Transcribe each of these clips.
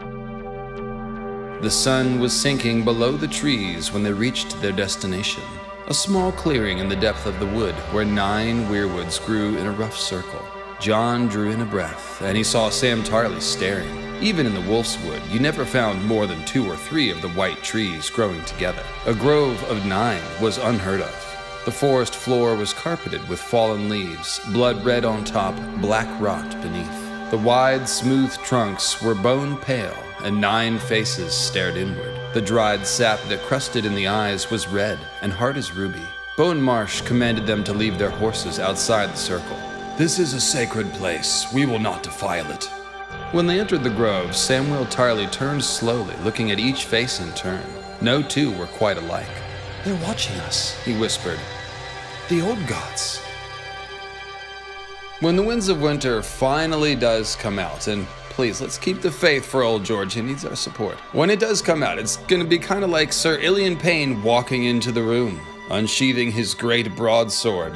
The sun was sinking below the trees when they reached their destination, a small clearing in the depth of the wood where 9 weirwoods grew in a rough circle. John drew in a breath, and he saw Sam Tarly staring. Even in the Wolf's Wood, you never found more than 2 or 3 of the white trees growing together. A grove of 9 was unheard of. The forest floor was carpeted with fallen leaves, blood red on top, black rot beneath. The wide, smooth trunks were bone pale, and 9 faces stared inward. The dried sap that crusted in the eyes was red and hard as ruby. Bone Marsh commanded them to leave their horses outside the circle. "This is a sacred place. We will not defile it." When they entered the grove, Samuel Tarly turned slowly, looking at each face in turn. No two were quite alike. "They're watching us," he whispered. "The old gods." When the Winds of Winter finally does come out, and please, let's keep the faith for old George, he needs our support. When it does come out, it's going to be kind of like Sir Ilyn Payne walking into the room, unsheathing his great broadsword.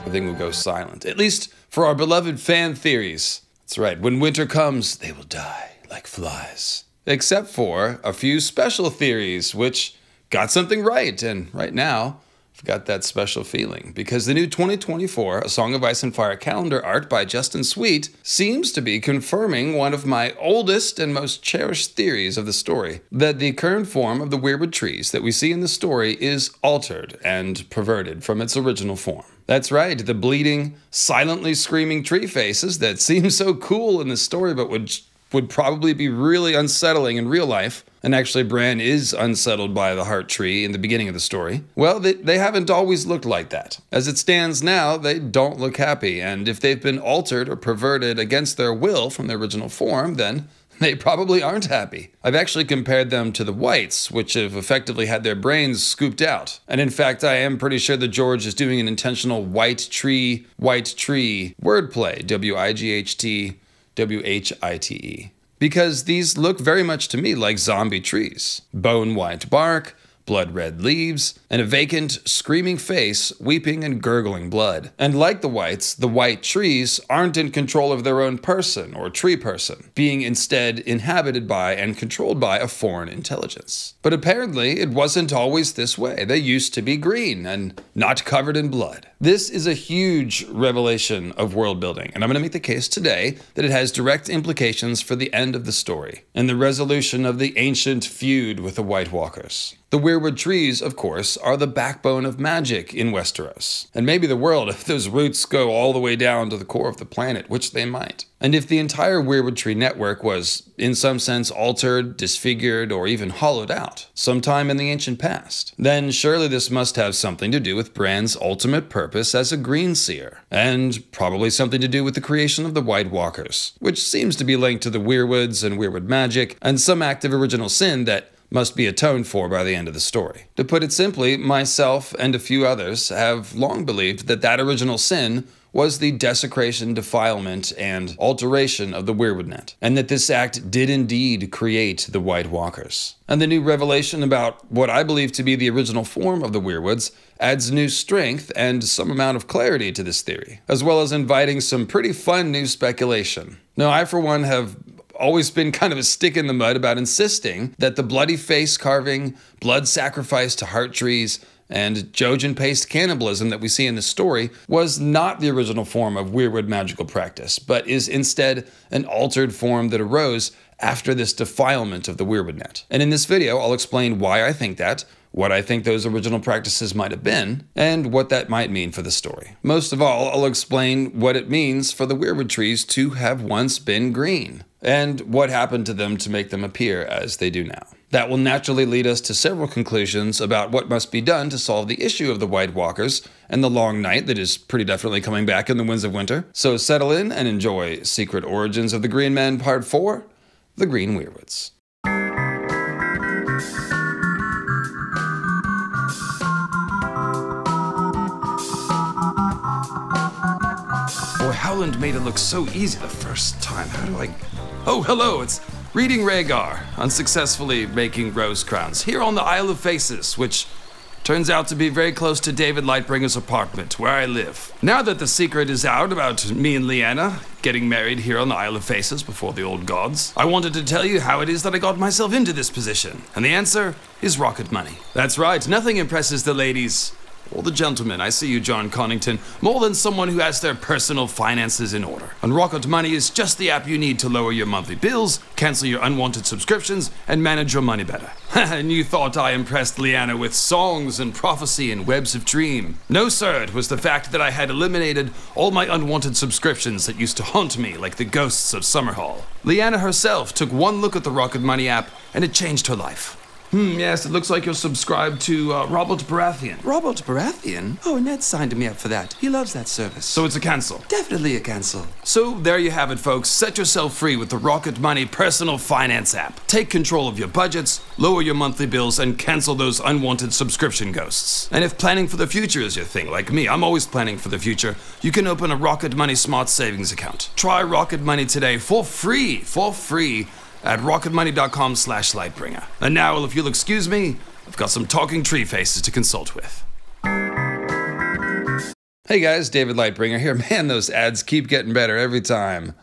Everything will go silent, at least for our beloved fan theories. That's right, when winter comes, they will die like flies. Except for a few special theories, which got something right, and right now, I've got that special feeling, because the new 2024 A Song of Ice and Fire calendar art by Justin Sweet seems to be confirming one of my oldest and most cherished theories of the story, that the current form of the weirwood trees that we see in the story is altered and perverted from its original form. That's right, the bleeding, silently screaming tree faces that seem so cool in the story but would probably be really unsettling in real life. And actually, Bran is unsettled by the heart tree in the beginning of the story. Well, they haven't always looked like that. As it stands now, they don't look happy, and if they've been altered or perverted against their will from their original form, then they probably aren't happy. I've actually compared them to the whites, which have effectively had their brains scooped out. And in fact, I am pretty sure that George is doing an intentional white tree wordplay, W-I-G-H-T, W-H-I-T-E. Because these look very much to me like zombie trees. Bone white bark, blood red leaves, and a vacant, screaming face weeping and gurgling blood. And like the whites, the white trees aren't in control of their own person or tree person, being instead inhabited by and controlled by a foreign intelligence. But apparently, it wasn't always this way. They used to be green and not covered in blood. This is a huge revelation of world building, and I'm going to make the case today that it has direct implications for the end of the story and the resolution of the ancient feud with the White Walkers. The weirwood trees, of course, are the backbone of magic in Westeros, and maybe the world if those roots go all the way down to the core of the planet, which they might. And if the entire weirwood tree network was, in some sense, altered, disfigured, or even hollowed out sometime in the ancient past, then surely this must have something to do with Bran's ultimate purpose as a green seer, and probably something to do with the creation of the White Walkers, which seems to be linked to the weirwoods and weirwood magic, and some act of original sin that must be atoned for by the end of the story. To put it simply, myself and a few others have long believed that that original sin was the desecration, defilement, and alteration of the weirwood net, and that this act did indeed create the White Walkers. And the new revelation about what I believe to be the original form of the weirwoods adds new strength and some amount of clarity to this theory, as well as inviting some pretty fun new speculation. Now, I, for one, have always been kind of a stick in the mud about insisting that the bloody face carving, blood sacrifice to heart trees, and Jojen paste cannibalism that we see in the story was not the original form of weirwood magical practice, but is instead an altered form that arose after this defilement of the weirwood net. And in this video, I'll explain why I think that, what I think those original practices might have been, and what that might mean for the story. Most of all, I'll explain what it means for the weirwood trees to have once been green, and what happened to them to make them appear as they do now. That will naturally lead us to several conclusions about what must be done to solve the issue of the White Walkers and the long night that is pretty definitely coming back in the Winds of Winter. So settle in and enjoy Secret Origins of the Green Men Part 4, The Green Weirwoods. Boy, Howland made it look so easy the first time. How do I... Oh, hello, it's... Reading Rhaegar, unsuccessfully making rose crowns, here on the Isle of Faces, which Turns out to be very close to David Lightbringer's apartment, where I live. Now that the secret is out about me and Lyanna getting married here on the Isle of Faces before the old gods, I wanted to tell you how it is that I got myself into this position. And the answer is rocket money. That's right, nothing impresses the ladies, or the gentlemen, I see you, John Connington, more than someone who has their personal finances in order. And Rocket Money is just the app you need to lower your monthly bills, cancel your unwanted subscriptions, and manage your money better. And you thought I impressed Lyanna with songs and prophecy and webs of dream. No, sir, it was the fact that I had eliminated all my unwanted subscriptions that used to haunt me like the ghosts of Summerhall. Lyanna herself took one look at the Rocket Money app, and it changed her life. Yes, it looks like you're subscribed to Robert Baratheon. Robert Baratheon? Oh, Ned signed me up for that. He loves that service. So it's a cancel? Definitely a cancel. So there you have it, folks. Set yourself free with the Rocket Money personal finance app. Take control of your budgets, lower your monthly bills, and cancel those unwanted subscription ghosts. And if planning for the future is your thing, like me, I'm always planning for the future, you can open a Rocket Money Smart Savings account. Try Rocket Money today for free. At rocketmoney.com/lightbringer. And now, well, if you'll excuse me, I've got some talking tree faces to consult with. Hey guys, David Lightbringer here. Man, those ads keep getting better every time.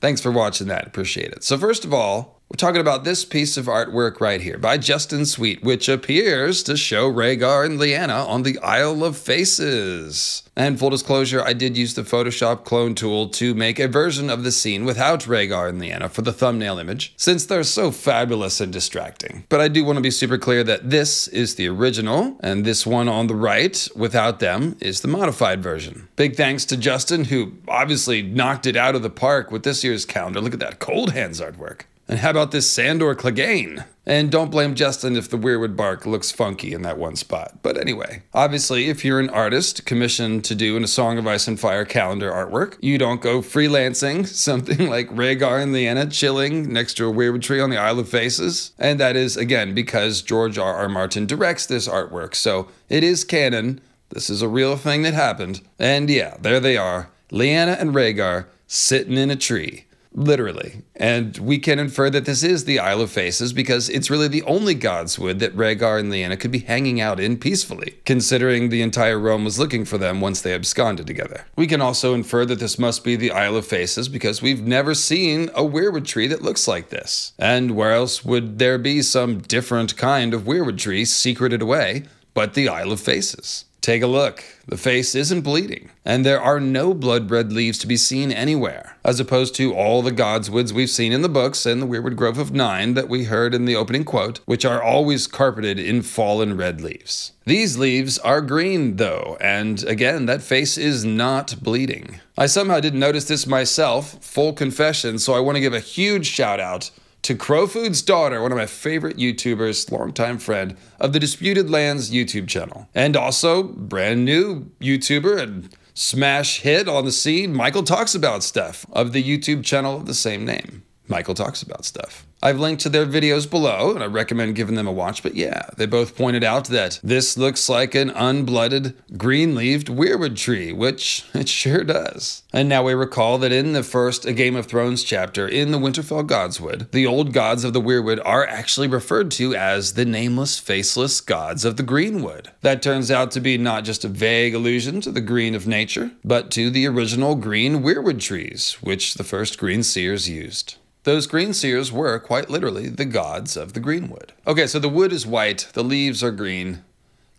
Thanks for watching that, appreciate it. So first of all, we're talking about this piece of artwork right here by Justin Sweet, which appears to show Rhaegar and Lyanna on the Isle of Faces. And full disclosure, I did use the Photoshop clone tool to make a version of the scene without Rhaegar and Lyanna for the thumbnail image, since they're so fabulous and distracting. But I do want to be super clear that this is the original, and this one on the right, without them, is the modified version. Big thanks to Justin, who obviously knocked it out of the park with this year's calendar. Look at that Coldhands artwork. And how about this Sandor Clegane? And don't blame Justin if the Weirwood bark looks funky in that one spot. But anyway, obviously, if you're an artist commissioned to do an A Song of Ice and Fire calendar artwork, you don't go freelancing something like Rhaegar and Lyanna chilling next to a Weirwood tree on the Isle of Faces. And that is, again, because George R. R. Martin directs this artwork. So it is canon. This is a real thing that happened. And yeah, there they are, Lyanna and Rhaegar sitting in a tree. Literally. And we can infer that this is the Isle of Faces because it's really the only Godswood that Rhaegar and Lyanna could be hanging out in peacefully, considering the entire realm was looking for them once they absconded together. We can also infer that this must be the Isle of Faces because we've never seen a weirwood tree that looks like this. And where else would there be some different kind of weirwood tree secreted away but the Isle of Faces? Take a look. The face isn't bleeding, and there are no blood-red leaves to be seen anywhere, as opposed to all the Godswoods we've seen in the books and the Weirwood Grove of 9 that we heard in the opening quote, which are always carpeted in fallen red leaves. These leaves are green, though, and again, that face is not bleeding. I somehow didn't notice this myself, full confession, so I want to give a huge shout-out to Crowfood's daughter, one of my favorite YouTubers, longtime friend of the Disputed Lands YouTube channel. And also, brand new YouTuber and smash hit on the scene, Michael Talks About Stuff, of the YouTube channel of the same name, Michael Talks About Stuff. I've linked to their videos below, and I recommend giving them a watch, but yeah, they both pointed out that this looks like an unblooded, green-leaved weirwood tree, which it sure does. And now we recall that in the first A Game of Thrones chapter in the Winterfell Godswood, the old gods of the Weirwood are actually referred to as the nameless, faceless gods of the Greenwood. That turns out to be not just a vague allusion to the green of nature, but to the original green weirwood trees, which the first green seers used. Those green seers were, quite literally, the gods of the greenwood. Okay, so the wood is white, the leaves are green.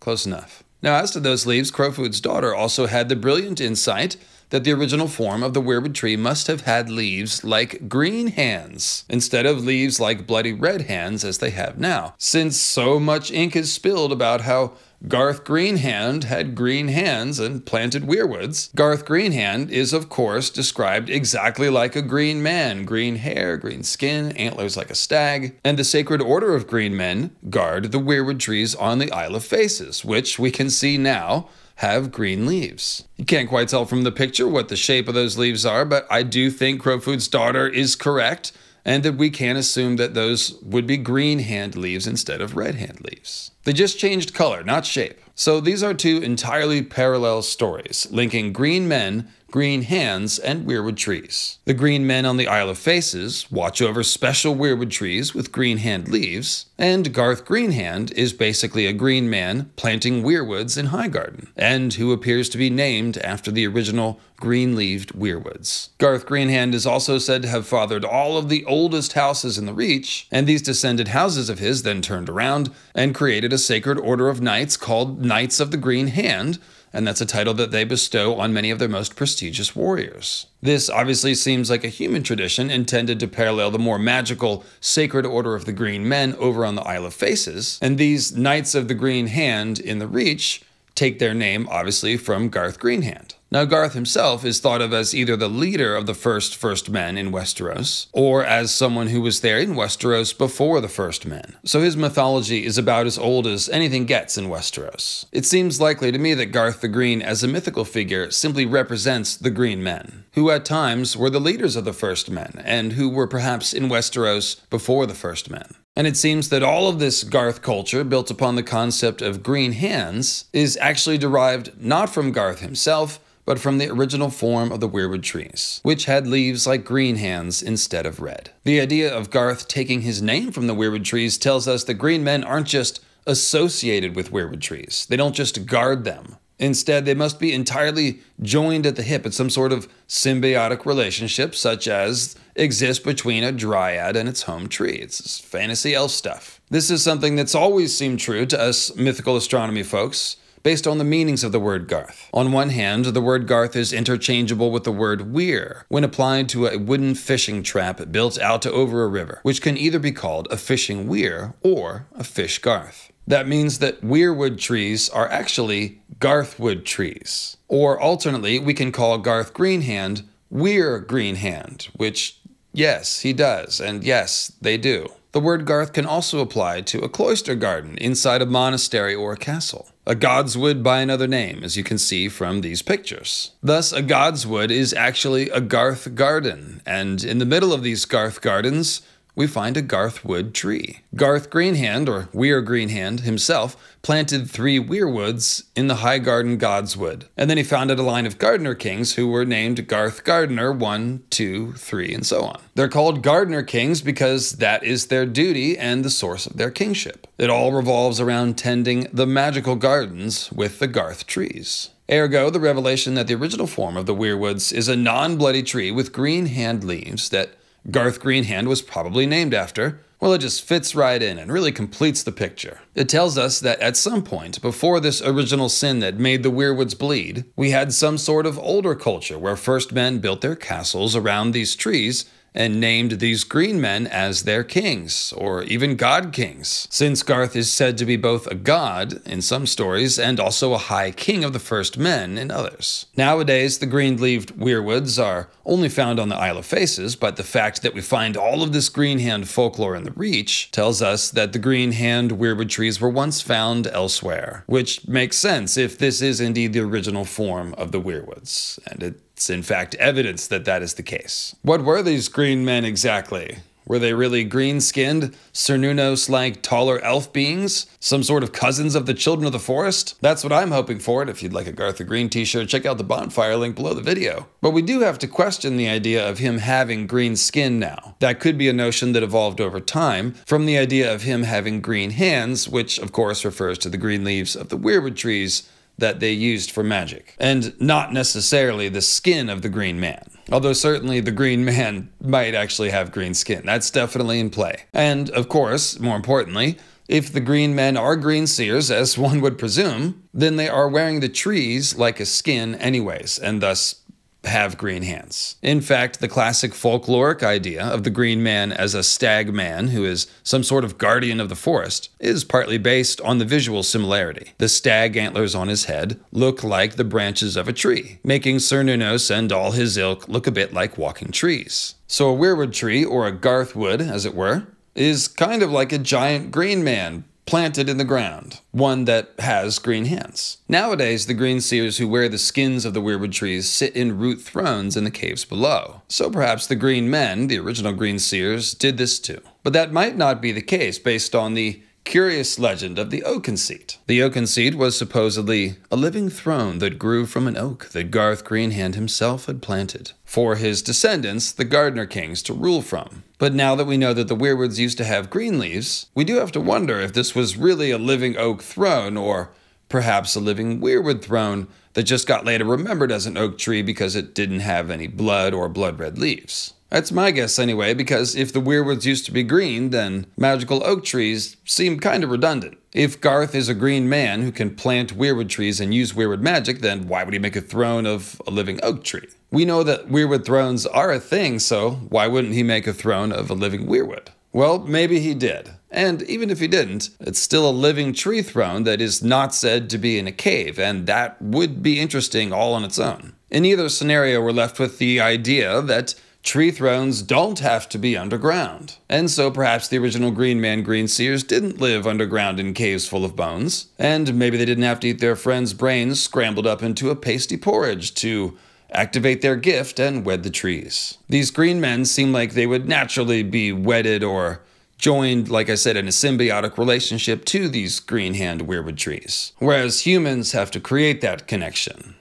Close enough. Now, as to those leaves, Crowfood's daughter also had the brilliant insight that the original form of the weirwood tree must have had leaves like green hands, instead of leaves like bloody red hands as they have now, since so much ink is spilled about how Garth Greenhand had green hands and planted weirwoods. Garth Greenhand is, of course, described exactly like a green man. Green hair, green skin, antlers like a stag. And the sacred order of green men guard the weirwood trees on the Isle of Faces, which we can see now have green leaves. You can't quite tell from the picture what the shape of those leaves are, but I do think Crowfood's daughter is correct, and that we can assume that those would be green hand leaves instead of red hand leaves. They just changed color, not shape. So these are two entirely parallel stories, linking green men green hands, and weirwood trees. The Green Men on the Isle of Faces watch over special weirwood trees with green hand leaves, and Garth Greenhand is basically a green man planting weirwoods in Highgarden, and who appears to be named after the original green-leaved weirwoods. Garth Greenhand is also said to have fathered all of the oldest houses in the Reach, and these descended houses of his then turned around and created a sacred order of knights called Knights of the Green Hand, and that's a title that they bestow on many of their most prestigious warriors. This obviously seems like a human tradition intended to parallel the more magical Sacred Order of the Green Men over on the Isle of Faces, and these Knights of the Green Hand in the Reach take their name, obviously, from Garth Greenhand. Now, Garth himself is thought of as either the leader of the first men in Westeros, or as someone who was there in Westeros before the first men. So his mythology is about as old as anything gets in Westeros. It seems likely to me that Garth the Green as a mythical figure simply represents the Green Men, who at times were the leaders of the first men, and who were perhaps in Westeros before the first men. And it seems that all of this Garth culture, built upon the concept of green hands, is actually derived not from Garth himself, but from the original form of the weirwood trees, which had leaves like green hands instead of red. The idea of Garth taking his name from the weirwood trees tells us that green men aren't just associated with weirwood trees. They don't just guard them. Instead, they must be entirely joined at the hip in some sort of symbiotic relationship, such as exists between a dryad and its home tree. It's fantasy elf stuff. This is something that's always seemed true to us mythical astronomy folks, based on the meanings of the word Garth. On one hand, the word Garth is interchangeable with the word weir when applied to a wooden fishing trap built out to over a river, which can either be called a fishing weir or a fish Garth. That means that weirwood trees are actually Garthwood trees. Or alternately, we can call Garth Greenhand Weir Greenhand, which, yes, he does, and yes, they do. The word Garth can also apply to a cloister garden inside a monastery or a castle. A Godswood by another name, as you can see from these pictures. Thus, a Godswood is actually a Garth garden, and in the middle of these Garth gardens, we find a Garthwood tree. Garth Greenhand, or Weir Greenhand, himself planted 3 weirwoods in the Highgarden Godswood, and then he founded a line of Gardener Kings who were named Garth Gardener 1, 2, 3, and so on. They're called Gardener Kings because that is their duty and the source of their kingship. It all revolves around tending the magical gardens with the Garth trees. Ergo, the revelation that the original form of the weirwoods is a non-bloody tree with green hand leaves that Garth Greenhand was probably named after, well, it just fits right in and really completes the picture. It tells us that at some point, before this original sin that made the weirwoods bleed, we had some sort of older culture where first men built their castles around these trees and named these green men as their kings, or even god kings. Since Garth is said to be both a god in some stories and also a high king of the first men in others. Nowadays, the green-leaved weirwoods are only found on the Isle of Faces, but the fact that we find all of this green hand folklore in the Reach tells us that the green hand weirwood trees were once found elsewhere, which makes sense if this is indeed the original form of the weirwoods, and it's in fact evidence that that is the case. What were these green men exactly? Were they really green-skinned, Cernunnos-like taller elf beings? Some sort of cousins of the Children of the Forest? That's what I'm hoping for, and if you'd like a Garth the Green t-shirt, check out the bonfire link below the video. But we do have to question the idea of him having green skin now. That could be a notion that evolved over time from the idea of him having green hands, which of course refers to the green leaves of the weirwood trees that they used for magic, and not necessarily the skin of the green man. Although certainly the green man might actually have green skin. That's definitely in play. And of course, more importantly, if the green men are green seers, as one would presume, then they are wearing the trees like a skin anyways, and thus have green hands. In fact, the classic folkloric idea of the green man as a stag man who is some sort of guardian of the forest is partly based on the visual similarity. The stag antlers on his head look like the branches of a tree, making Cernunnos and all his ilk look a bit like walking trees. So a weirwood tree, or a Garthwood as it were, is kind of like a giant green man planted in the ground, one that has green hands. Nowadays, the green seers who wear the skins of the weirwood trees sit in root thrones in the caves below. So perhaps the green men, the original green seers, did this too. But that might not be the case based on the Curious legend of the oaken seat. The oaken seat was supposedly a living throne that grew from an oak that Garth Greenhand himself had planted for his descendants, the Gardener Kings, to rule from. But now that we know that the Weirwoods used to have green leaves, we do have to wonder if this was really a living oak throne, or perhaps a living Weirwood throne that just got later remembered as an oak tree because it didn't have any blood or blood red leaves. That's my guess anyway, because if the Weirwoods used to be green, then magical oak trees seem kind of redundant. If Garth is a green man who can plant Weirwood trees and use Weirwood magic, then why would he make a throne of a living oak tree? We know that Weirwood thrones are a thing, so why wouldn't he make a throne of a living Weirwood? Well, maybe he did. And even if he didn't, it's still a living tree throne that is not said to be in a cave, and that would be interesting all on its own. In either scenario, we're left with the idea that tree thrones don't have to be underground. And so perhaps the original Green Man Green Seers didn't live underground in caves full of bones, and maybe they didn't have to eat their friends' brains scrambled up into a pasty porridge to activate their gift and wed the trees. These green men seem like they would naturally be wedded or joined, like I said, in a symbiotic relationship to these green-hand weirwood trees, whereas humans have to create that connection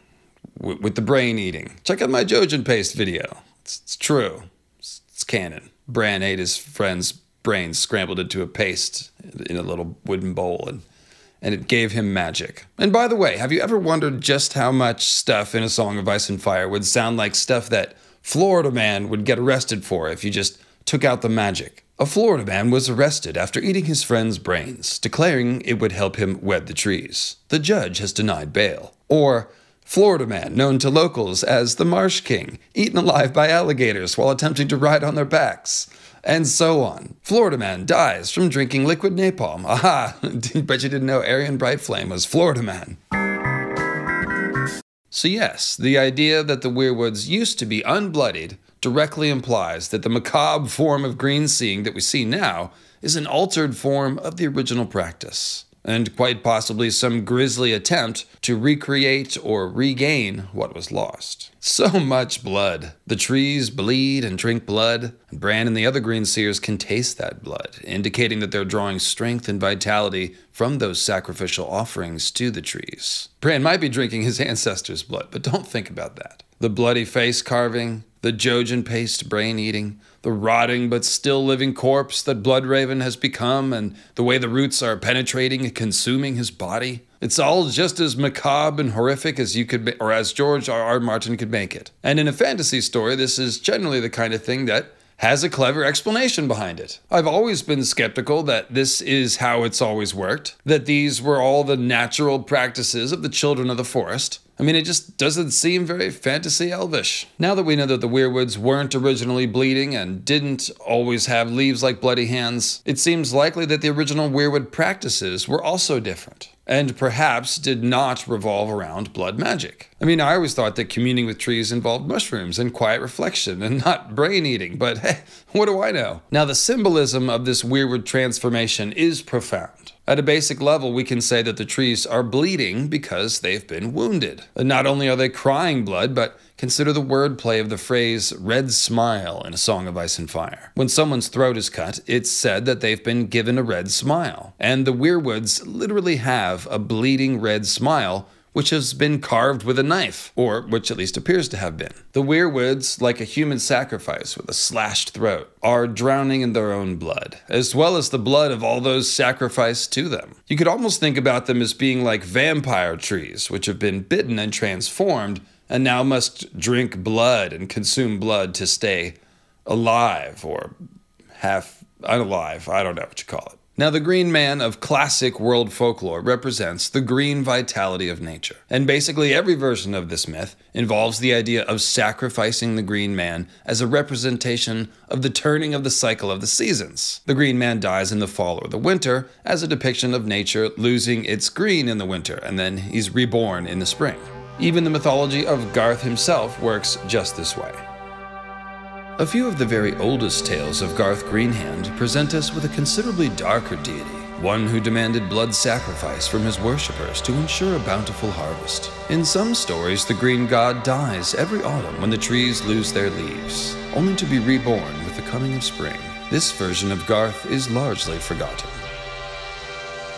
with the brain eating. Check out my Jojen paste video. It's true. It's canon. Bran ate his friend's brains scrambled into a paste in a little wooden bowl, and it gave him magic. And by the way, have you ever wondered just how much stuff in A Song of Ice and Fire would sound like stuff that Florida man would get arrested for if you just took out the magic? A Florida man was arrested after eating his friend's brains, declaring it would help him wed the trees. The judge has denied bail. Or Florida man, known to locals as the Marsh King, eaten alive by alligators while attempting to ride on their backs, and so on. Florida man dies from drinking liquid napalm. Aha, bet you didn't know Arian Brightflame was Florida man. So yes, the idea that the Weirwoods used to be unbloodied directly implies that the macabre form of green seeing that we see now is an altered form of the original practice, and quite possibly some grisly attempt to recreate or regain what was lost. So much blood. The trees bleed and drink blood, and Bran and the other Green Seers can taste that blood, indicating that they're drawing strength and vitality from those sacrificial offerings to the trees. Bran might be drinking his ancestors' blood, but don't think about that. The bloody face carving, the Jojen paste brain eating, the rotting but still living corpse that Bloodraven has become, and the way the roots are penetrating and consuming his body. It's all just as macabre and horrific as you could, or as George R. R. Martin could make it. And in a fantasy story, this is generally the kind of thing that has a clever explanation behind it. I've always been skeptical that this is how it's always worked, that these were all the natural practices of the children of the forest. I mean, it just doesn't seem very fantasy elvish. Now that we know that the Weirwoods weren't originally bleeding and didn't always have leaves like bloody hands, it seems likely that the original Weirwood practices were also different, and perhaps did not revolve around blood magic. I mean, I always thought that communing with trees involved mushrooms and quiet reflection and not brain eating, but hey, what do I know? Now, the symbolism of this Weirwood transformation is profound. At a basic level, we can say that the trees are bleeding because they've been wounded. And not only are they crying blood, but consider the wordplay of the phrase red smile in A Song of Ice and Fire. When someone's throat is cut, it's said that they've been given a red smile. And the Weirwoods literally have a bleeding red smile, which has been carved with a knife, or which at least appears to have been. The Weirwoods, like a human sacrifice with a slashed throat, are drowning in their own blood, as well as the blood of all those sacrificed to them. You could almost think about them as being like vampire trees, which have been bitten and transformed, and now must drink blood and consume blood to stay alive, or half unalive, I don't know what you call it. Now, the green man of classic world folklore represents the green vitality of nature. And basically every version of this myth involves the idea of sacrificing the green man as a representation of the turning of the cycle of the seasons. The green man dies in the fall or the winter as a depiction of nature losing its green in the winter, and then he's reborn in the spring. Even the mythology of Garth himself works just this way. A few of the very oldest tales of Garth Greenhand present us with a considerably darker deity, one who demanded blood sacrifice from his worshippers to ensure a bountiful harvest. In some stories, the green god dies every autumn when the trees lose their leaves, only to be reborn with the coming of spring. This version of Garth is largely forgotten.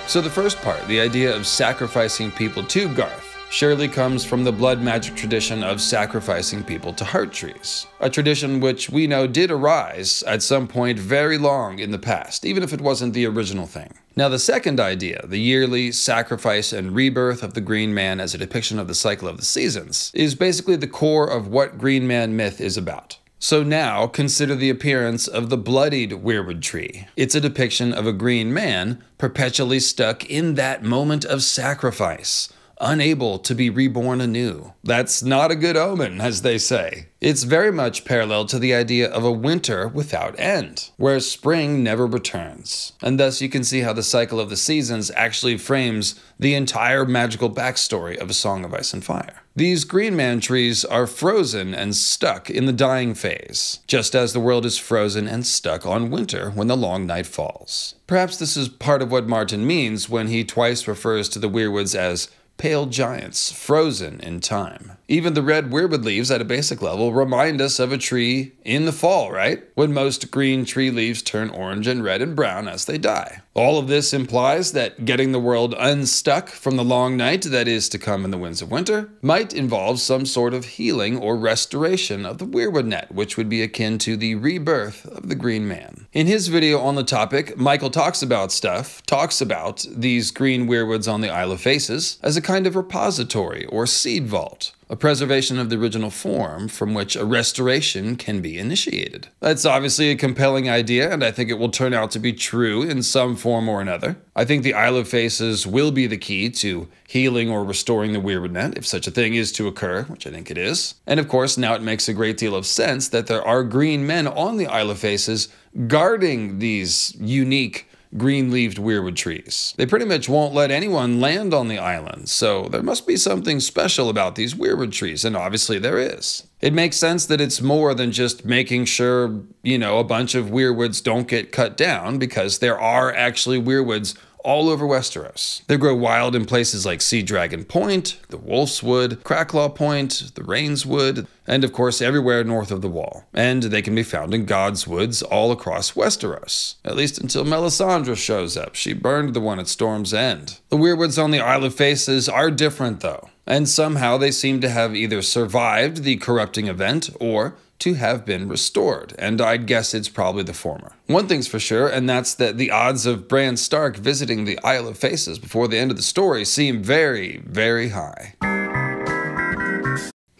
So the first part, the idea of sacrificing people to Garth, surely comes from the blood magic tradition of sacrificing people to heart trees, a tradition which we know did arise at some point very long in the past, even if it wasn't the original thing. Now the second idea, the yearly sacrifice and rebirth of the Green Man as a depiction of the cycle of the seasons, is basically the core of what Green Man myth is about. So now, consider the appearance of the bloodied Weirwood tree. It's a depiction of a green man perpetually stuck in that moment of sacrifice, unable to be reborn anew. That's not a good omen, as they say. It's very much parallel to the idea of a winter without end, where spring never returns. And thus you can see how the cycle of the seasons actually frames the entire magical backstory of A Song of Ice and Fire. These Green Man trees are frozen and stuck in the dying phase, just as the world is frozen and stuck on winter when the long night falls. Perhaps this is part of what Martin means when he twice refers to the Weirwoods as pale giants, frozen in time. Even the red weirwood leaves at a basic level remind us of a tree in the fall, right? When most green tree leaves turn orange and red and brown as they die. All of this implies that getting the world unstuck from the long night that is to come in the winds of winter might involve some sort of healing or restoration of the weirwood net, which would be akin to the rebirth of the Green Man. In his video on the topic, Michael Talks About Stuff talks about these green weirwoods on the Isle of Faces as a kind of repository or seed vault, a preservation of the original form from which a restoration can be initiated. That's obviously a compelling idea, and I think it will turn out to be true in some form or another. I think the Isle of Faces will be the key to healing or restoring the Weirwood Net, if such a thing is to occur, which I think it is. And of course, now it makes a great deal of sense that there are green men on the Isle of Faces guarding these unique green-leaved weirwood trees. They pretty much won't let anyone land on the island, so there must be something special about these weirwood trees, and obviously there is. It makes sense that it's more than just making sure, you know, a bunch of weirwoods don't get cut down, because there are actually weirwoods all over Westeros. They grow wild in places like Sea Dragon Point, the Wolf's Wood, Cracklaw Point, the Rain's Wood, and of course everywhere north of the Wall. And they can be found in Godswoods all across Westeros, at least until Melisandre shows up. She burned the one at Storm's End. The Weirwoods on the Isle of Faces are different though, and somehow they seem to have either survived the corrupting event or to have been restored, and I'd guess it's probably the former. One thing's for sure, and that's that the odds of Bran Stark visiting the Isle of Faces before the end of the story seem very, very high.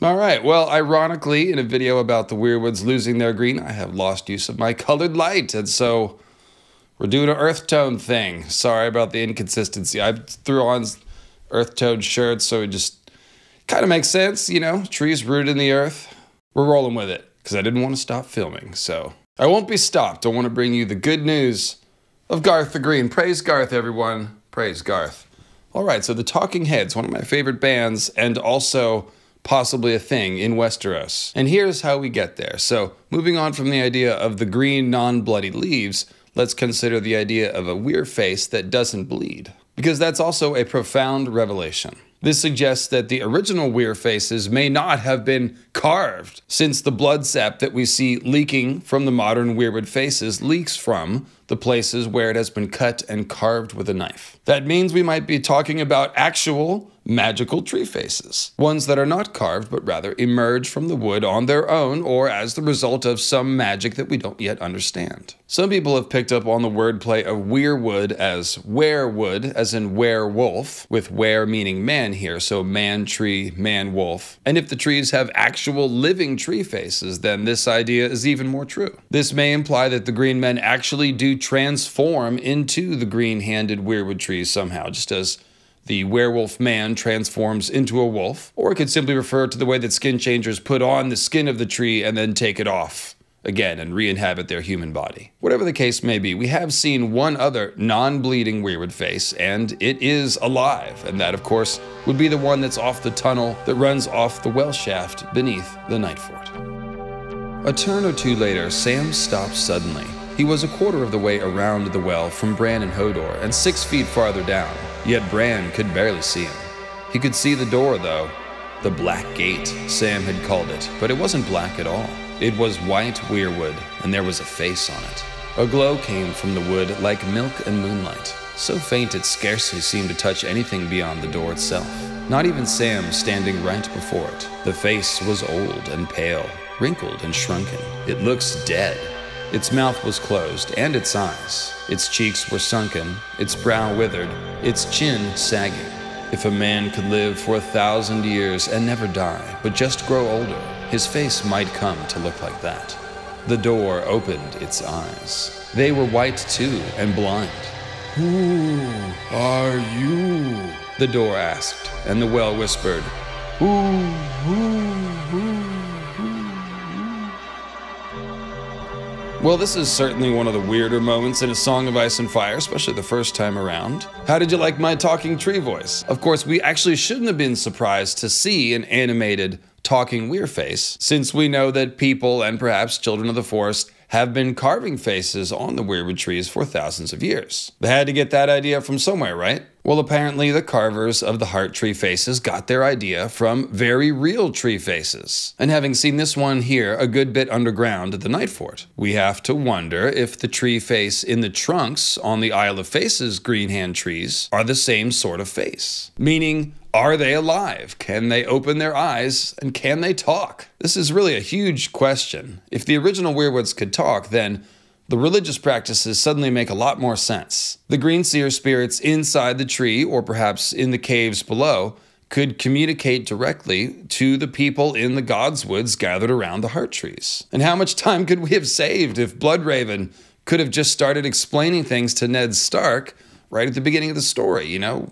Alright, well, ironically, in a video about the Weirwoods losing their green, I have lost use of my colored light, and so we're doing an earth tone thing. Sorry about the inconsistency. I threw on earth tone shirts, so it just kind of makes sense, you know, trees rooted in the earth. We're rolling with it, because I didn't want to stop filming, so I won't be stopped. I want to bring you the good news of Garth the Green. Praise Garth, everyone. Praise Garth. All right, so the Talking Heads, one of my favorite bands, and also possibly a thing in Westeros. And here's how we get there. So moving on from the idea of the green, non-bloody leaves, let's consider the idea of a weirface that doesn't bleed, because that's also a profound revelation. This suggests that the original weirfaces may not have been carved, since the blood sap that we see leaking from the modern weirwood faces leaks from the places where it has been cut and carved with a knife. That means we might be talking about actual magical tree faces, ones that are not carved but rather emerge from the wood on their own or as the result of some magic that we don't yet understand. Some people have picked up on the wordplay of weirwood as werewood, as in werewolf, with were meaning man here, so man tree, man wolf. And if the trees have actual living tree faces, then this idea is even more true. This may imply that the Green Men actually do transform into the green-handed weirwood trees somehow, just as the werewolf man transforms into a wolf, or it could simply refer to the way that skin changers put on the skin of the tree and then take it off again and re-inhabit their human body. Whatever the case may be, we have seen one other non-bleeding weirwood face, and it is alive, and that, of course, would be the one that's off the tunnel that runs off the well shaft beneath the Nightfort. A turn or two later, Sam stopped suddenly. He was a quarter of the way around the well from Bran and Hodor, and 6 feet farther down. Yet Bran could barely see him. He could see the door, though. The Black Gate, Sam had called it, but it wasn't black at all. It was white weirwood, and there was a face on it. A glow came from the wood like milk and moonlight. so faint it scarcely seemed to touch anything beyond the door itself. Not even Sam standing right before it. The face was old and pale, wrinkled and shrunken. It looks dead. Its mouth was closed, and its eyes. Its cheeks were sunken, its brow withered, its chin sagging. If a man could live for 1,000 years and never die, but just grow older, his face might come to look like that. The door opened its eyes. They were white too, and blind. "Who are you?" the door asked, and the well whispered, "Who?" Well, this is certainly one of the weirder moments in A Song of Ice and Fire, especially the first time around. How did you like my talking tree voice? Of course, we actually shouldn't have been surprised to see an animated talking weirface, since we know that people, and perhaps children of the forest, have been carving faces on the weirwood trees for thousands of years. They had to get that idea from somewhere, right? Well, apparently the carvers of the heart tree faces got their idea from very real tree faces. And having seen this one here a good bit underground at the Nightfort, we have to wonder if the tree face in the trunks on the Isle of Faces Greenhand trees are the same sort of face. Meaning, are they alive? Can they open their eyes? And can they talk? This is really a huge question. If the original Weirwoods could talk, then the religious practices suddenly make a lot more sense. The green seer spirits inside the tree, or perhaps in the caves below, could communicate directly to the people in the Godswoods gathered around the heart trees. And how much time could we have saved if Bloodraven could have just started explaining things to Ned Stark right at the beginning of the story, you know?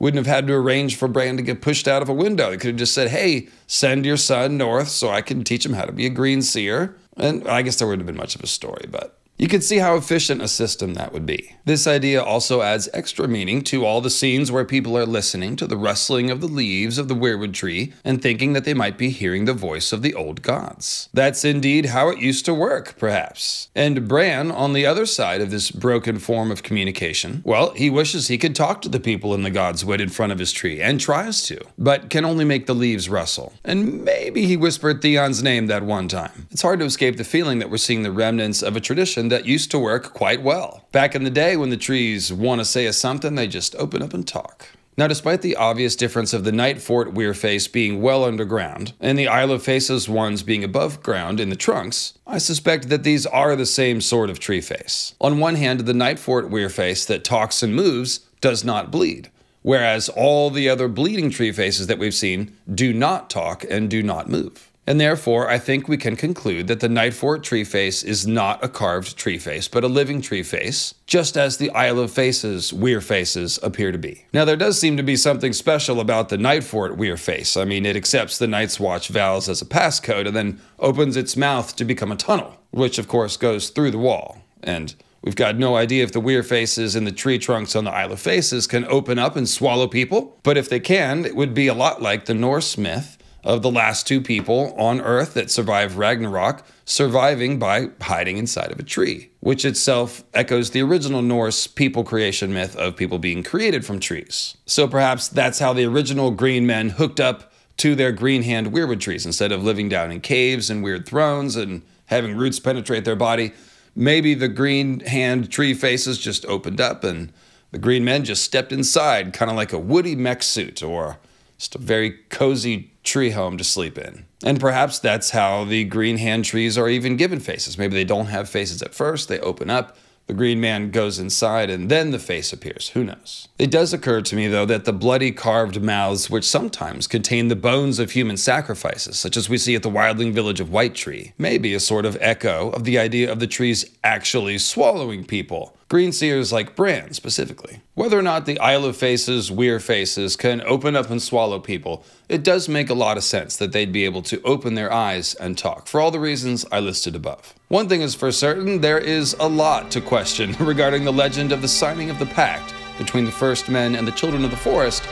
Wouldn't have had to arrange for Bran to get pushed out of a window. They could have just said, hey, send your son north so I can teach him how to be a green seer. And I guess there wouldn't have been much of a story, but you could see how efficient a system that would be. This idea also adds extra meaning to all the scenes where people are listening to the rustling of the leaves of the weirwood tree and thinking that they might be hearing the voice of the old gods. That's indeed how it used to work, perhaps. And Bran, on the other side of this broken form of communication, well, he wishes he could talk to the people in the Godswood in front of his tree, and tries to, but can only make the leaves rustle. And maybe he whispered Theon's name that one time. It's hard to escape the feeling that we're seeing the remnants of a tradition that used to work quite well. Back in the day when the trees want to say us something, they just open up and talk. Now, despite the obvious difference of the Nightfort Weirface being well underground, and the Isle of Faces ones being above ground in the trunks, I suspect that these are the same sort of tree face. On one hand, the Nightfort Weirface that talks and moves does not bleed, whereas all the other bleeding tree faces that we've seen do not talk and do not move. And therefore, I think we can conclude that the Nightfort tree face is not a carved tree face, but a living tree face, just as the Isle of Faces weir faces appear to be. Now, there does seem to be something special about the Nightfort weir face. I mean, it accepts the Night's Watch vows as a passcode and then opens its mouth to become a tunnel, which of course goes through the wall. And we've got no idea if the weir faces in the tree trunks on the Isle of Faces can open up and swallow people, but if they can, it would be a lot like the Norse myth of the last two people on Earth that survived Ragnarok, surviving by hiding inside of a tree, which itself echoes the original Norse people creation myth of people being created from trees. So perhaps that's how the original Green Men hooked up to their green hand weirwood trees. Instead of living down in caves and weird thrones and having roots penetrate their body, maybe the green hand tree faces just opened up and the Green Men just stepped inside, kind of like a woody mech suit or just a very cozy tree home to sleep in. And perhaps that's how the green hand trees are even given faces. Maybe they don't have faces at first, they open up, the green man goes inside, and then the face appears. Who knows? It does occur to me, though, that the bloody carved mouths, which sometimes contain the bones of human sacrifices, such as we see at the wildling village of White Tree, may be a sort of echo of the idea of the trees actually swallowing people. Green seers like Bran, specifically. Whether or not the Isle of Faces, weir faces, can open up and swallow people, it does make a lot of sense that they'd be able to open their eyes and talk, for all the reasons I listed above. One thing is for certain, there is a lot to question regarding the legend of the signing of the pact between the First Men and the Children of the Forest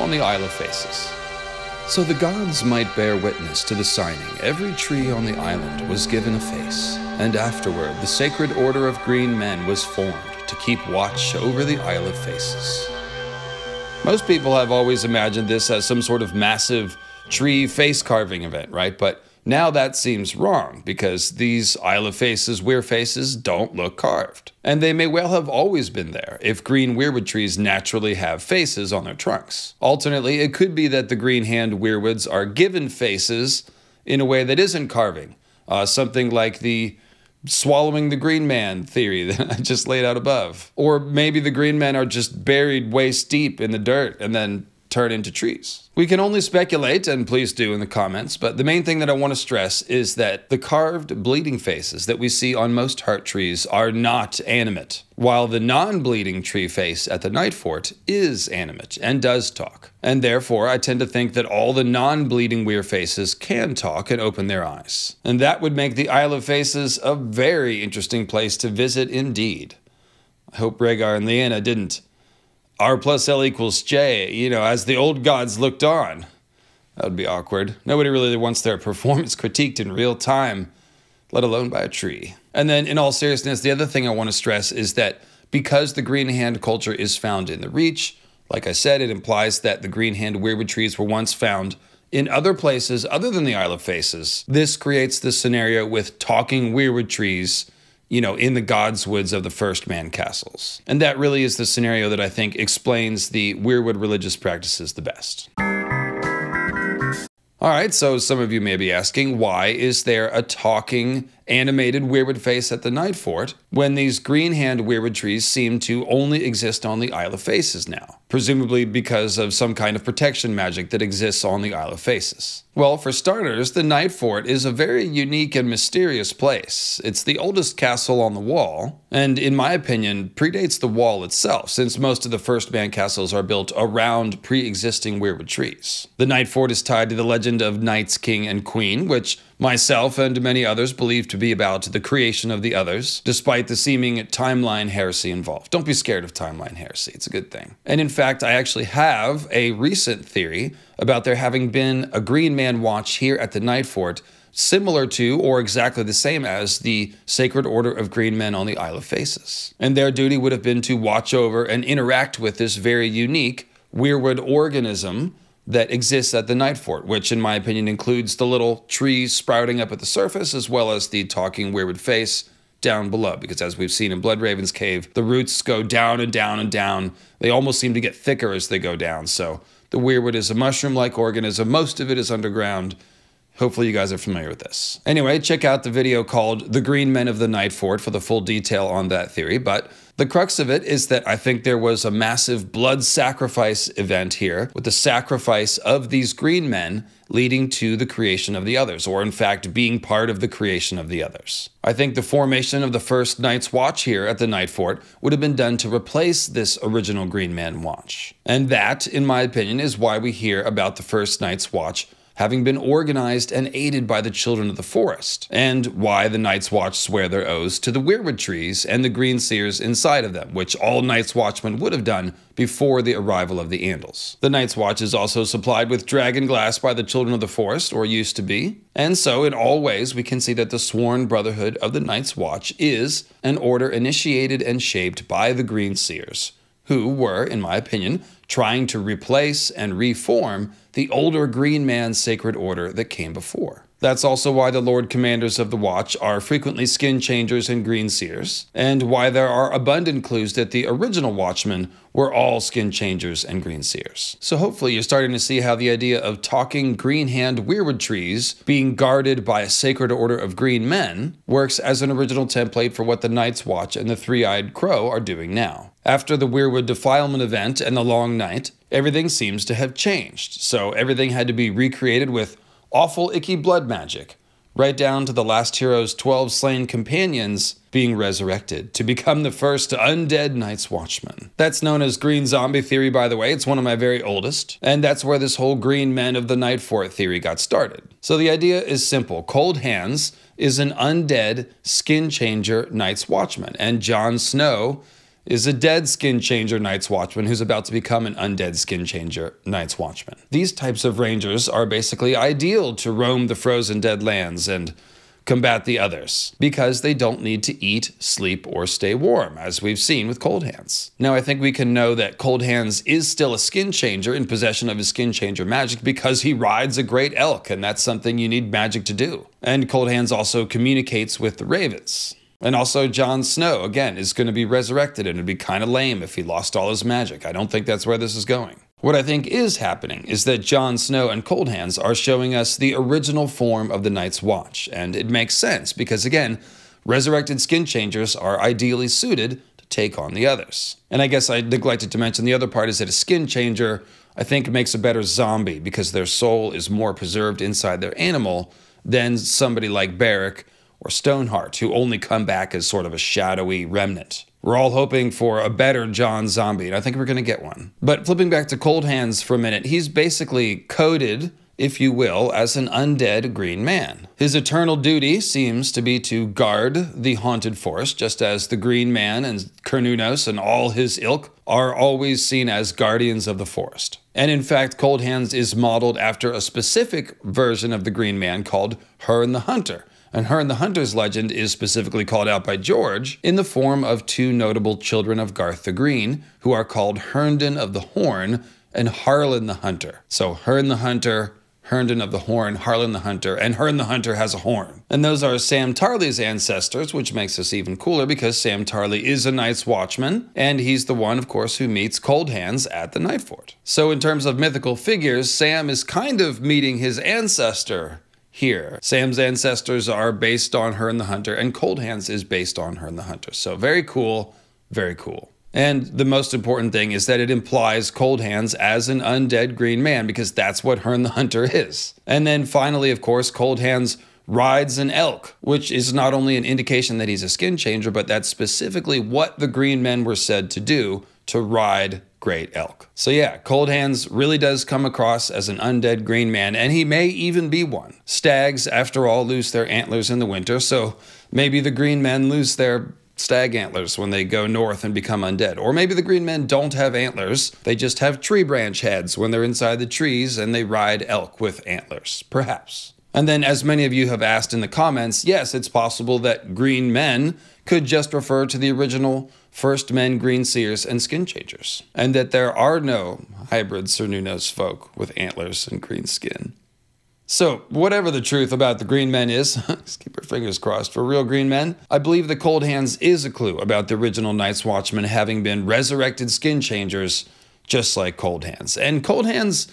on the Isle of Faces. So the gods might bear witness to the signing. Every tree on the island was given a face, and afterward the sacred order of green men was formed to keep watch over the Isle of Faces. Most people have always imagined this as some sort of massive tree face carving event, right? But Now that seems wrong, because these Isle of Faces weirfaces don't look carved. And they may well have always been there, if green weirwood trees naturally have faces on their trunks. Alternately, it could be that the Green Hand weirwoods are given faces in a way that isn't carving. Something like the swallowing the green man theory that I just laid out above. Or maybe the green men are just buried waist deep in the dirt and then turn into trees. We can only speculate, and please do in the comments, but the main thing that I want to stress is that the carved bleeding faces that we see on most heart trees are not animate, while the non-bleeding tree face at the Nightfort is animate and does talk. And therefore, I tend to think that all the non-bleeding weirfaces can talk and open their eyes. And that would make the Isle of Faces a very interesting place to visit indeed. I hope Rhaegar and Lyanna didn't. R+L=J, you know, as the old gods looked on. That would be awkward. Nobody really wants their performance critiqued in real time, let alone by a tree. And then, in all seriousness, the other thing I want to stress is that because the Green Hand culture is found in the Reach, like I said, it implies that the Green Hand weirwood trees were once found in other places other than the Isle of Faces. This creates this scenario with talking weirwood trees, you know, in the Godswoods of the First Man castles. And that really is the scenario that I think explains the weirwood religious practices the best. All right, so some of you may be asking, why is there a talking, animated weirwood face at the Nightfort when these Green Hand weirwood trees seem to only exist on the Isle of Faces now? Presumably because of some kind of protection magic that exists on the Isle of Faces. Well, for starters, the Nightfort is a very unique and mysterious place. It's the oldest castle on the Wall, and in my opinion, predates the Wall itself, since most of the First Man castles are built around pre-existing weirwood trees. The Nightfort is tied to the legend of Knights, King, and Queen, which myself and many others believe to be about the creation of the others, despite the seeming timeline heresy involved. Don't be scared of timeline heresy, it's a good thing. And in fact, I actually have a recent theory about there having been a Green Man watch here at the Nightfort, similar to or exactly the same as the Sacred Order of Green Men on the Isle of Faces. And their duty would have been to watch over and interact with this very unique weirwood organism that exists at the Nightfort, which in my opinion includes the little tree sprouting up at the surface as well as the talking weirwood face down below, because as we've seen in Bloodraven's cave, the roots go down and down and down. They almost seem to get thicker as they go down, so the weirwood is a mushroom-like organism. Most of it is underground. Hopefully you guys are familiar with this. Anyway, check out the video called The Green Men of the Nightfort for the full detail on that theory, but the crux of it is that I think there was a massive blood sacrifice event here, with the sacrifice of these green men leading to the creation of the others, or in fact being part of the creation of the others. I think the formation of the first Night's Watch here at the Nightfort would have been done to replace this original Green Man Watch. And that, in my opinion, is why we hear about the first Night's Watch having been organized and aided by the Children of the Forest, and why the Night's Watch swear their oaths to the weirwood trees and the green seers inside of them, which all Night's Watchmen would have done before the arrival of the Andals. The Night's Watch is also supplied with dragon glass by the Children of the Forest, or used to be, and so in all ways we can see that the sworn brotherhood of the Night's Watch is an order initiated and shaped by the green seers, who were, in my opinion, trying to replace and reform the older Green Man Sacred Order that came before. That's also why the Lord Commanders of the Watch are frequently skin changers and green seers, and why there are abundant clues that the original Watchmen were all skin changers and green seers. So hopefully you're starting to see how the idea of talking Green Hand weirwood trees being guarded by a Sacred Order of Green Men works as an original template for what the Night's Watch and the Three-Eyed Crow are doing now. After the weirwood defilement event and the Long Night, everything seems to have changed, so everything had to be recreated with awful icky blood magic, right down to the last hero's 12 slain companions being resurrected to become the first undead Night's Watchmen. That's known as Green Zombie Theory, by the way. It's one of my very oldest, and that's where this whole Green Men of the Nightfort theory got started. So the idea is simple. Coldhands is an undead skin-changer Night's Watchman, and Jon Snow is a dead skin changer Night's Watchman who's about to become an undead skin changer Night's Watchman. These types of rangers are basically ideal to roam the frozen dead lands and combat the others, because they don't need to eat, sleep, or stay warm, as we've seen with Coldhands. Now, I think we can know that Coldhands is still a skin changer in possession of his skin changer magic because he rides a great elk, and that's something you need magic to do. And Coldhands also communicates with the ravens. And also Jon Snow, again, is going to be resurrected, and it'd be kind of lame if he lost all his magic. I don't think that's where this is going. What I think is happening is that Jon Snow and Coldhands are showing us the original form of the Night's Watch, and it makes sense because, again, resurrected skin changers are ideally suited to take on the others. And I guess I neglected to mention the other part is that a skin changer, I think, makes a better zombie because their soul is more preserved inside their animal than somebody like Beric or Stoneheart, who only come back as sort of a shadowy remnant. We're all hoping for a better Jon Zombie, and I think we're going to get one. But flipping back to Coldhands for a minute, he's basically coded, if you will, as an undead green man. His eternal duty seems to be to guard the haunted forest, just as the Green Man and Cernunnos and all his ilk are always seen as guardians of the forest. And in fact, Coldhands is modeled after a specific version of the Green Man called Herne the Hunter. And Herne the Hunter's legend is specifically called out by George in the form of two notable children of Garth the Green, who are called Herndon of the Horn and Harlan the Hunter. So Herne the Hunter, Herndon of the Horn, Harlan the Hunter, and Herne the Hunter has a horn. And those are Sam Tarly's ancestors, which makes this even cooler because Sam Tarly is a Night's Watchman, and he's the one, of course, who meets Coldhands at the Nightfort. So in terms of mythical figures, Sam is kind of meeting his ancestor here. Sam's ancestors are based on Herne the Hunter, and Coldhands is based on Herne the Hunter. So very cool, very cool. And the most important thing is that it implies Coldhands as an undead green man, because that's what Herne the Hunter is. And then finally, of course, Coldhands rides an elk, which is not only an indication that he's a skin changer, but that's specifically what the Green Men were said to do, to ride great elk. So yeah, Coldhands really does come across as an undead green man, and he may even be one. Stags, after all, lose their antlers in the winter, so maybe the Green Men lose their stag antlers when they go north and become undead. Or maybe the Green Men don't have antlers, they just have tree branch heads when they're inside the trees and they ride elk with antlers, perhaps. And then, as many of you have asked in the comments, yes, it's possible that Green Men could just refer to the original First Men, Green Seers, and Skin Changers, and that there are no hybrid Cernunnos folk with antlers and green skin. So, whatever the truth about the Green Men is, let's keep our fingers crossed for real Green Men, I believe the Coldhands is a clue about the original Night's Watchmen having been resurrected skin changers, just like Coldhands. And Coldhands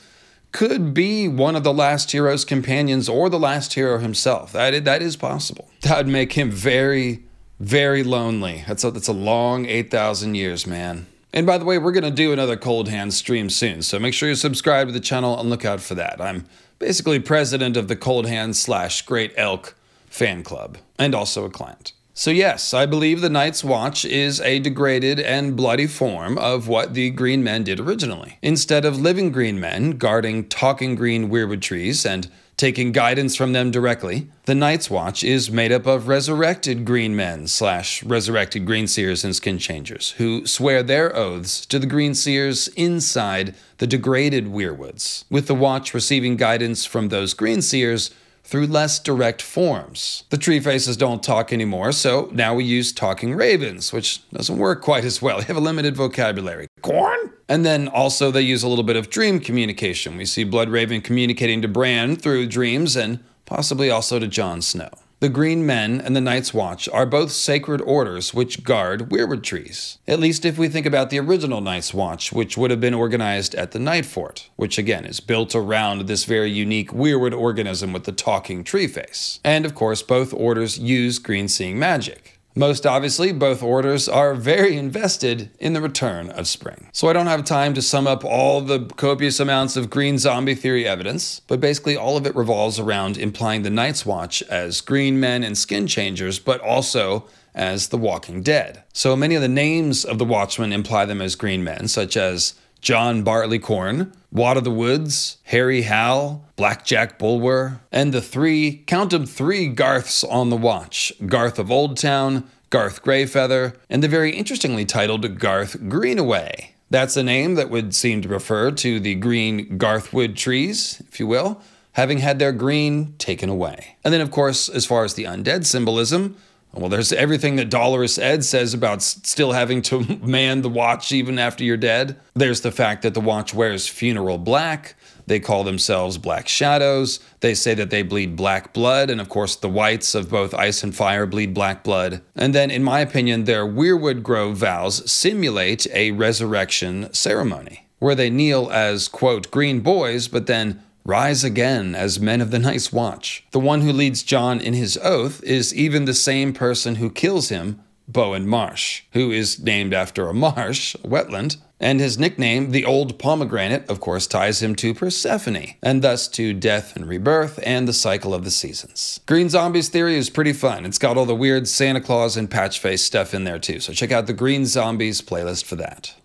could be one of the last hero's companions or the last hero himself. That is possible. That would make him very, very lonely. That's a long 8,000 years, man. And by the way, we're going to do another Coldhands stream soon, so make sure you subscribe to the channel and look out for that. I'm basically president of the Coldhands / Great Elk fan club, and also a client. So yes, I believe the Night's Watch is a degraded and bloody form of what the Green Men did originally. Instead of living green men, guarding talking green weirwood trees and taking guidance from them directly, the Night's Watch is made up of resurrected green men / resurrected green seers and skin changers, who swear their oaths to the green seers inside the degraded weirwoods, with the watch receiving guidance from those green seers through less direct forms. The tree faces don't talk anymore, so now we use talking ravens, which doesn't work quite as well. They have a limited vocabulary. Corn? And then also they use a little bit of dream communication. We see Bloodraven communicating to Bran through dreams and possibly also to Jon Snow. The Green Men and the Night's Watch are both sacred orders which guard weirwood trees. At least if we think about the original Night's Watch, which would have been organized at the Nightfort, which again is built around this very unique weirwood organism with the talking tree face. And of course, both orders use green-seeing magic. Most obviously, both orders are very invested in the return of spring. So I don't have time to sum up all the copious amounts of green zombie theory evidence, but basically all of it revolves around implying the Night's Watch as green men and skin changers, but also as the walking dead. So many of the names of the Watchmen imply them as green men, such as John Barleycorn, Wad of the Woods, Harry Hal, Blackjack Bulwer, and the three, count them, three Garths on the watch. Garth of Oldtown, Garth Greyfeather, and the very interestingly titled Garth Greenaway. That's a name that would seem to refer to the green Garthwood trees, if you will, having had their green taken away. And then, of course, as far as the undead symbolism, well, there's everything that Dolores Ed says about still having to man the watch even after you're dead. There's the fact that the watch wears funeral black. They call themselves Black Shadows. They say that they bleed black blood. And of course, the whites of both ice and fire bleed black blood. And then, in my opinion, their Weirwood Grove vows simulate a resurrection ceremony, where they kneel as, quote, green boys, but then rise again as men of the Night's Watch. The one who leads Jon in his oath is even the same person who kills him, Bone Marsh, who is named after a marsh, a wetland, and his nickname, the Old Pomegranate, of course, ties him to Persephone, and thus to death and rebirth and the cycle of the seasons. Green Zombies Theory is pretty fun. It's got all the weird Santa Claus and Patchface stuff in there too, so check out the Green Zombies playlist for that.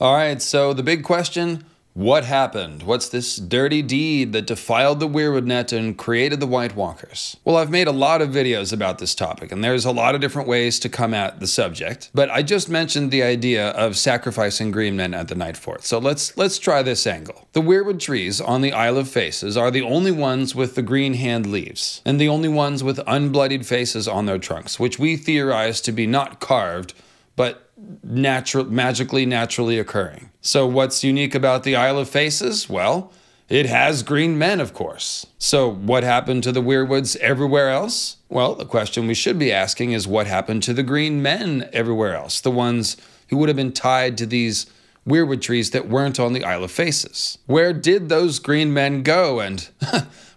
All right, so the big question, what happened? What's this dirty deed that defiled the Weirwood Net and created the White Walkers? Well, I've made a lot of videos about this topic, and there's a lot of different ways to come at the subject. But I just mentioned the idea of sacrificing green men at the Nightfort, so let's try this angle. The Weirwood trees on the Isle of Faces are the only ones with the green hand leaves, and the only ones with unbloodied faces on their trunks, which we theorize to be not carved, but magically naturally occurring. So what's unique about the Isle of Faces? Well, it has green men, of course. So what happened to the Weirwoods everywhere else? Well, the question we should be asking is what happened to the green men everywhere else, the ones who would have been tied to these Weirwood trees that weren't on the Isle of Faces. Where did those green men go, and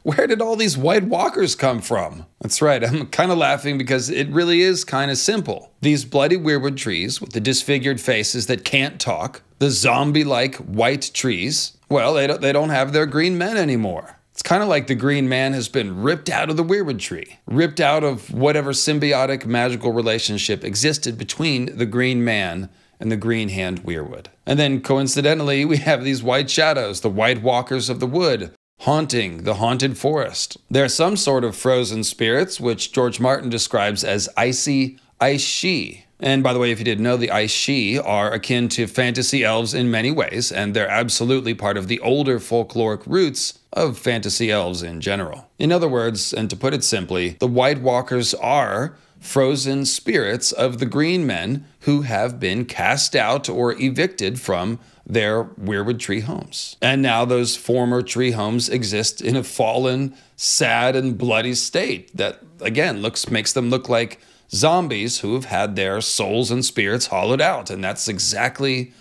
where did all these White Walkers come from? That's right, I'm kind of laughing because it really is kind of simple. These bloody Weirwood trees with the disfigured faces that can't talk, the zombie-like white trees, well, they don't have their green men anymore. It's kind of like the green man has been ripped out of the Weirwood tree, ripped out of whatever symbiotic magical relationship existed between the green man and the Green Hand Weirwood. And then coincidentally, we have these White Shadows, the White Walkers of the Wood, haunting the haunted forest. They're some sort of frozen spirits, which George Martin describes as icy Aishee. And by the way, if you didn't know, the Aishee are akin to fantasy elves in many ways, and they're absolutely part of the older folkloric roots of fantasy elves in general. In other words, and to put it simply, the White Walkers are frozen spirits of the green men who have been cast out or evicted from their Weirwood tree homes. And now those former tree homes exist in a fallen, sad, and bloody state that, again, makes them look like zombies who have had their souls and spirits hollowed out. And that's exactly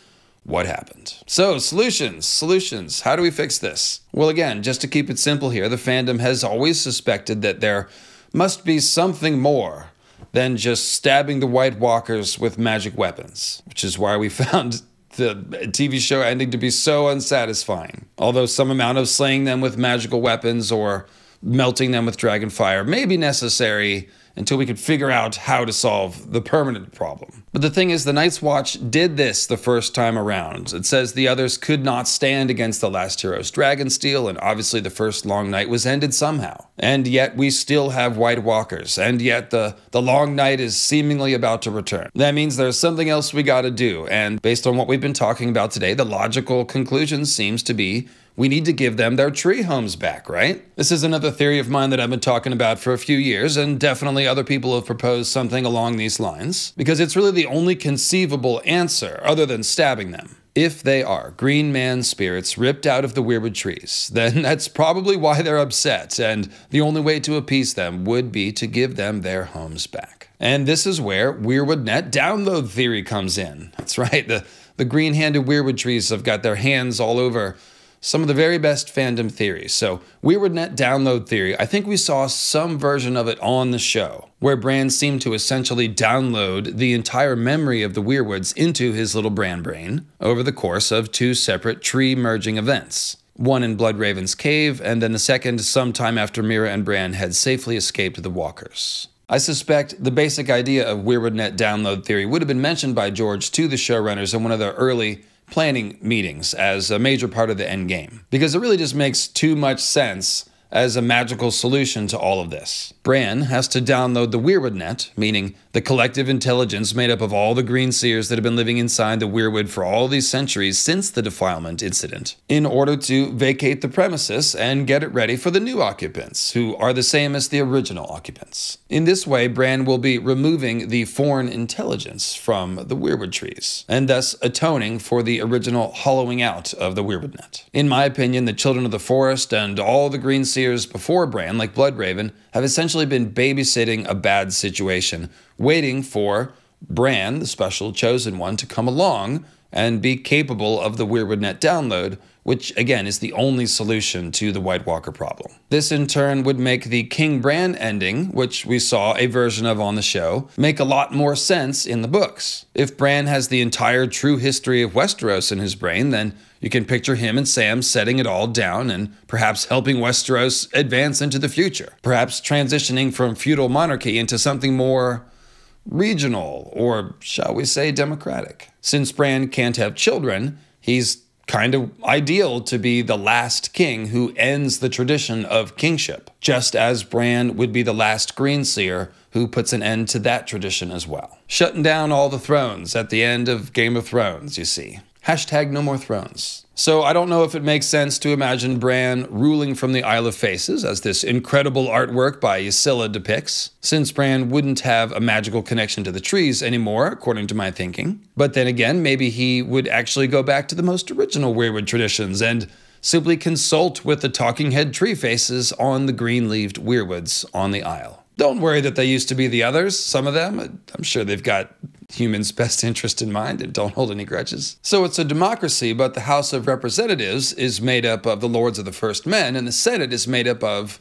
what happened. So solutions. How do we fix this? Well, again, just to keep it simple here, the fandom has always suspected that there must be something more than just stabbing the White Walkers with magic weapons, which is why we found the TV show ending to be so unsatisfying. Although some amount of slaying them with magical weapons or melting them with dragon fire may be necessary until we could figure out how to solve the permanent problem. But the thing is, the Night's Watch did this the first time around. It says the others could not stand against the last hero's dragonsteel, and obviously the first long night was ended somehow. And yet we still have White Walkers, and yet the long night is seemingly about to return. That means there's something else we gotta do, and based on what we've been talking about today, the logical conclusion seems to be we need to give them their tree homes back, right? This is another theory of mine that I've been talking about for a few years, and definitely other people have proposed something along these lines, because it's really the only conceivable answer other than stabbing them. If they are green man spirits ripped out of the Weirwood trees, then that's probably why they're upset, and the only way to appease them would be to give them their homes back. And this is where Weirwood Net download theory comes in. That's right, the green-handed Weirwood trees have got their hands all over some of the very best fandom theories. So Weirwood Net download theory, I think we saw some version of it on the show, where Bran seemed to essentially download the entire memory of the Weirwoods into his little Bran brain over the course of two separate tree merging events. One in Bloodraven's cave, and then the second sometime after Mira and Bran had safely escaped the Walkers. I suspect the basic idea of Weirwood Net download theory would have been mentioned by George to the showrunners in one of the early planning meetings as a major part of the end game, because it really just makes too much sense as a magical solution to all of this. Bran has to download the Weirwood Net, meaning the collective intelligence made up of all the Green Seers that have been living inside the Weirwood for all these centuries since the defilement incident, in order to vacate the premises and get it ready for the new occupants, who are the same as the original occupants. In this way, Bran will be removing the foreign intelligence from the Weirwood trees, and thus atoning for the original hollowing out of the Weirwood Net. In my opinion, the Children of the Forest and all the Green Seers before Bran, like Bloodraven, have essentially been babysitting a bad situation, waiting for Bran, the special chosen one, to come along and be capable of the Weirwood Net download, which again is the only solution to the White Walker problem. This in turn would make the King Bran ending, which we saw a version of on the show, make a lot more sense in the books. If Bran has the entire true history of Westeros in his brain, then you can picture him and Sam setting it all down and perhaps helping Westeros advance into the future, perhaps transitioning from feudal monarchy into something more regional, or shall we say democratic. Since Bran can't have children, he's kind of ideal to be the last king who ends the tradition of kingship, just as Bran would be the last Green Seer who puts an end to that tradition as well. Shutting down all the thrones at the end of Game of Thrones, you see. Hashtag no more thrones. So I don't know if it makes sense to imagine Bran ruling from the Isle of Faces, as this incredible artwork by Ysilla depicts, since Bran wouldn't have a magical connection to the trees anymore, according to my thinking. But then again, maybe he would actually go back to the most original Weirwood traditions and simply consult with the talking head tree faces on the green-leaved Weirwoods on the Isle. Don't worry that they used to be the others, some of them. I'm sure they've got humans' best interest in mind and don't hold any grudges. So it's a democracy, but the House of Representatives is made up of the Lords of the First Men, and the Senate is made up of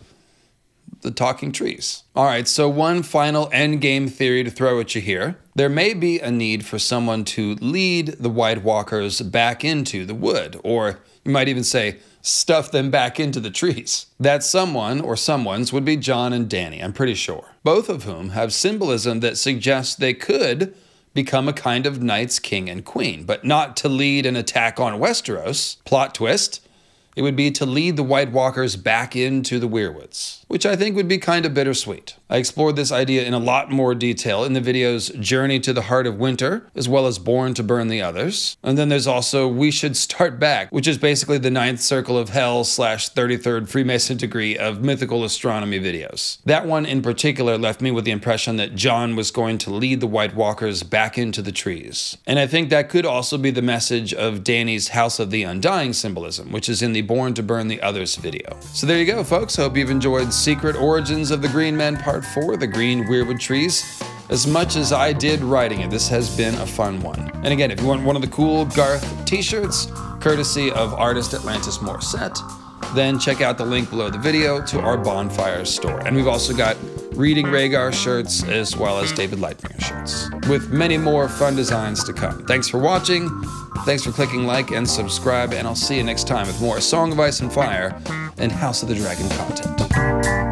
the talking trees. All right, so one final endgame theory to throw at you here. There may be a need for someone to lead the White Walkers back into the wood, or you might even say, stuff them back into the trees. That someone or someones would be Jon and Dany, I'm pretty sure. Both of whom have symbolism that suggests they could become a kind of Knights, King, and Queen, but not to lead an attack on Westeros. Plot twist, it would be to lead the White Walkers back into the Weirwoods, which I think would be kind of bittersweet. I explored this idea in a lot more detail in the videos Journey to the Heart of Winter, as well as Born to Burn the Others. And then there's also We Should Start Back, which is basically the 9th Circle of Hell / 33rd Freemason degree of mythical astronomy videos. That one in particular left me with the impression that Jon was going to lead the White Walkers back into the trees. And I think that could also be the message of Dany's House of the Undying symbolism, which is in the Born to Burn the Others video. So there you go, folks. Hope you've enjoyed Secret Origins of the Green Men Part 4, The Green Weirwood Trees, as much as I did writing it. This has been a fun one. And again, if you want one of the cool Garth t-shirts, courtesy of artist Atlantis Morissette, then check out the link below the video to our Bonfire store. And we've also got Reading Rhaegar shirts, as well as David Lightbringer shirts, with many more fun designs to come. Thanks for watching. Thanks for clicking like and subscribe, and I'll see you next time with more A Song of Ice and Fire and House of the Dragon content.